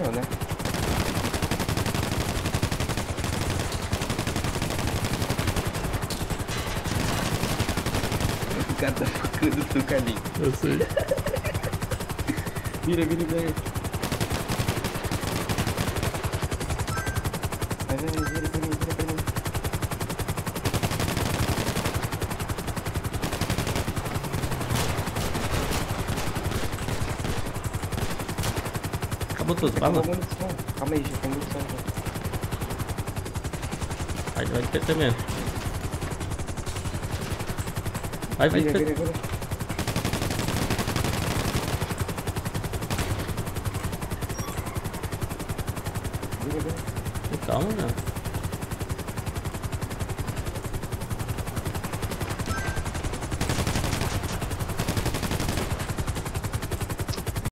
meu, né? O cara tá focando o seu caminho. Eu sei. Vira, vira, vira. Vai, vai, vira, vira, vira, vira. Acabou tudo, fala. Calma aí, gente, tem muito som. Vai, vai de PT mesmo. Vai, vai de PT. Calma, né?